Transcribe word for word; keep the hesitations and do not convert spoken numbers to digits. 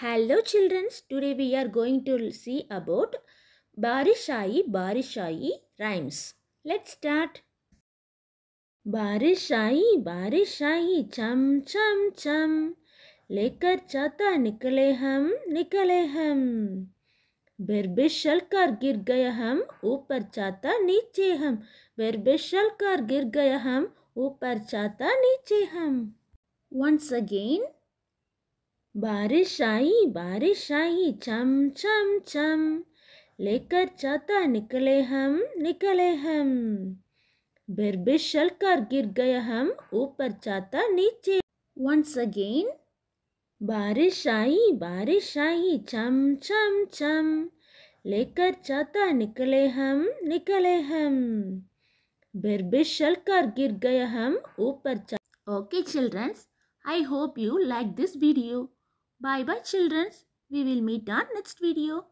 Hello children, today we are going to see about Barish Aayi, Barish Aayi rhymes. Let's start. Barish aayi, Barish aayi, chum chum chum, lekar chata nikale hum, nikale hum. Birbishal kar gir gaya hum, upar chata niche hum. Birbishal kar gir gaya hum, upar chata niche hum. Once again. बारिश आई बारिश आई चम चम चम, लेकर छाता निकले हम निकले हम. बिरबिशल कर गिर गए हम, ऊपर छाता नीचे. Once again. बारिश आई बारिश आई चम चम चम, लेकर छाता निकले हम निकले हम. बिरबिशल कर गिर गए हम, ऊपर छाता. Okay children, I hope you like this video. Bye bye children, we will meet on next video.